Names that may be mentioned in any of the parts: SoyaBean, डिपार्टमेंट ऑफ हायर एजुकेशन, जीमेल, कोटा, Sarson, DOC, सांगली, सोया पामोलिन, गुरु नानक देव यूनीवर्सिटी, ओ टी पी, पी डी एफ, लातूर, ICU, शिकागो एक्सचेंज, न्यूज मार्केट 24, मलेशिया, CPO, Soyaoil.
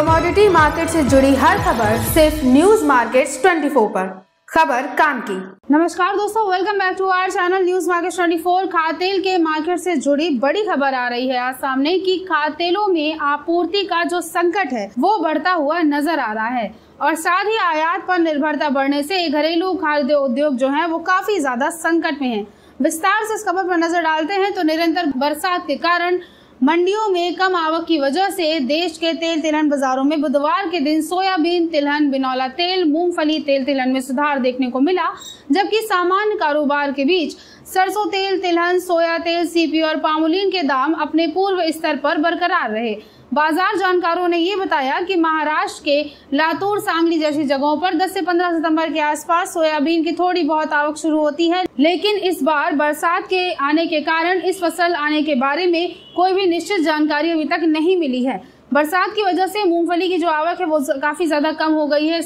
Commodity market से जुड़ी हर खबर सिर्फ न्यूज मार्केट 24 पर। खबर काम की। नमस्कार दोस्तों, welcome back to our channel न्यूज मार्केट 24। खाद्यान्न के मार्केट से जुड़ी बड़ी खबर आ रही है आज सामने की खाद्यान्नों में आपूर्ति का जो संकट है वो बढ़ता हुआ नजर आ रहा है और साथ ही आयात पर निर्भरता बढ़ने से घरेलू खाद्य उद्योग जो है वो काफी ज्यादा संकट में है। विस्तार से इस खबर पर नजर डालते हैं तो निरंतर बरसात के कारण मंडियों में कम आवक की वजह से देश के तेल तिलहन बाजारों में बुधवार के दिन सोयाबीन, तिलहन, बिनौला तेल, मूंगफली, तेल तिलहन में सुधार देखने को मिला, जबकि सामान्य कारोबार के बीच सरसों तेल, तिलहन, सोया तेल, सीपी और पामोलिन के दाम अपने पूर्व स्तर पर बरकरार रहे। बाजार जानकारों ने ये बताया कि महाराष्ट्र के लातूर, सांगली जैसी जगहों पर 10 से 15 सितंबर के आसपास सोयाबीन की थोड़ी बहुत आवक शुरू होती है, लेकिन इस बार बरसात के आने के कारण इस फसल आने के बारे में कोई भी निश्चित जानकारी अभी तक नहीं मिली है। बरसात की वजह से मूंगफली की जो आवक है वो काफी ज्यादा कम हो गई है।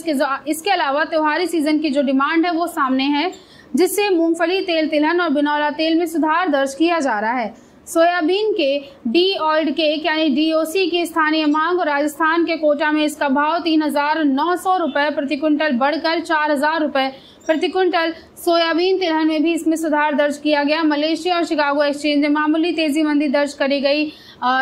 इसके अलावा त्योहारी सीजन की जो डिमांड है वो सामने है, जिससे मूंगफली, तेल तिलहन और बिनौला तेल में सुधार दर्ज किया जा रहा है। सोयाबीन के डी ऑल्ड केक यानी DOC की स्थानीय मांग और राजस्थान के कोटा में इसका भाव 3,900 रुपए प्रति क्विंटल बढ़कर 4,000 रुपए प्रति क्विंटल। सोयाबीन तिलहन में भी इसमें सुधार दर्ज किया गया। मलेशिया और शिकागो एक्सचेंज में मामूली तेजी मंदी दर्ज करी गई।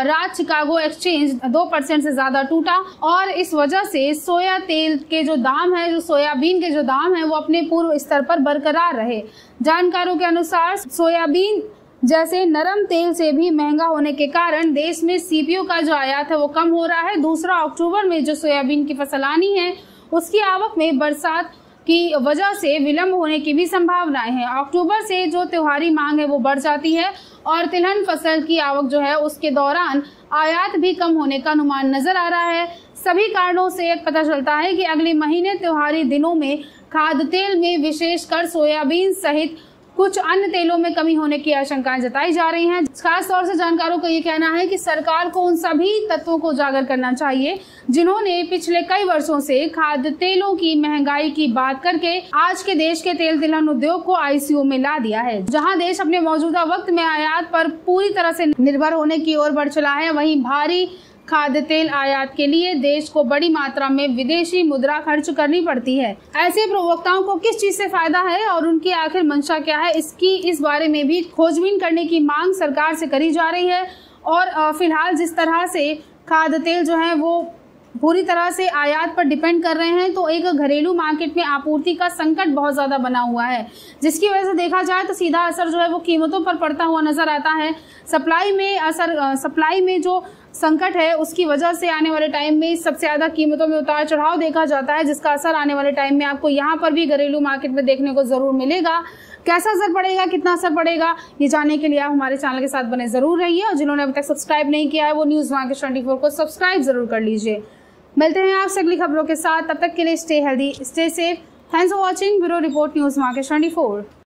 रात शिकागो एक्सचेंज 2% से ज्यादा टूटा और इस वजह से सोया तेल के जो दाम है, जो सोयाबीन के जो दाम है वो अपने पूर्व स्तर पर बरकरार रहे। जानकारों के अनुसार सोयाबीन जैसे नरम तेल से भी महंगा होने के कारण देश में सीपीओ का जो आयात है वो कम हो रहा है। दूसरा, अक्टूबर में जो सोयाबीन की फसल आनी है उसकी आवक में बरसात की वजह से विलंब होने की भी संभावनाएं हैं। अक्टूबर से जो त्योहारी मांग है वो बढ़ जाती है और तिलहन फसल की आवक जो है उसके दौरान आयात भी कम होने का अनुमान नजर आ रहा है। सभी कारणों से पता चलता है कि अगले महीने त्योहारी दिनों में खाद्य तेल में विशेषकर सोयाबीन सहित कुछ अन्य तेलों में कमी होने की आशंकाएं जताई जा रही हैं। खास तौर से जानकारों का ये कहना है कि सरकार को उन सभी तत्वों को उजागर करना चाहिए जिन्होंने पिछले कई वर्षों से खाद्य तेलों की महंगाई की बात करके आज के देश के तेल तिलहन उद्योग को ICU में ला दिया है। जहां देश अपने मौजूदा वक्त में आयात पर पूरी तरह से निर्भर होने की ओर बढ़ चला है, वहीं भारी खाद्य तेल आयात के लिए देश को बड़ी मात्रा में विदेशी मुद्रा खर्च करनी पड़ती है। ऐसे प्रवक्ताओं को किस चीज से फायदा है और उनकी आखिर मंशा क्या है, इसकी इस बारे में भी खोजबीन करने की मांग सरकार से करी जा रही है। और फिलहाल जिस तरह से खाद्य तेल जो है वो पूरी तरह से आयात पर डिपेंड कर रहे हैं तो एक घरेलू मार्केट में आपूर्ति का संकट बहुत ज्यादा बना हुआ है, जिसकी वजह से देखा जाए तो सीधा असर जो है वो कीमतों पर पड़ता हुआ नजर आता है। सप्लाई में जो संकट है उसकी वजह से आने वाले टाइम में सबसे ज्यादा कीमतों में उतार चढ़ाव देखा जाता है, जिसका असर आने वाले टाइम में आपको यहाँ पर भी घरेलू मार्केट में देखने को जरूर मिलेगा। कैसा असर पड़ेगा, कितना असर पड़ेगा, ये जानने के लिए आप हमारे चैनल के साथ बने जरूर रहिए और जिन्होंने अभी तक सब्सक्राइब नहीं किया है वो न्यूज मार्केट 24 को सब्सक्राइब जरूर कर लीजिए। मिलते हैं आपसे अगली खबरों के साथ, तब तक के लिए stay healthy, stay safe. Thanks for watching. Bureau report न्यूज मार्केट 24।